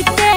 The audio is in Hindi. करके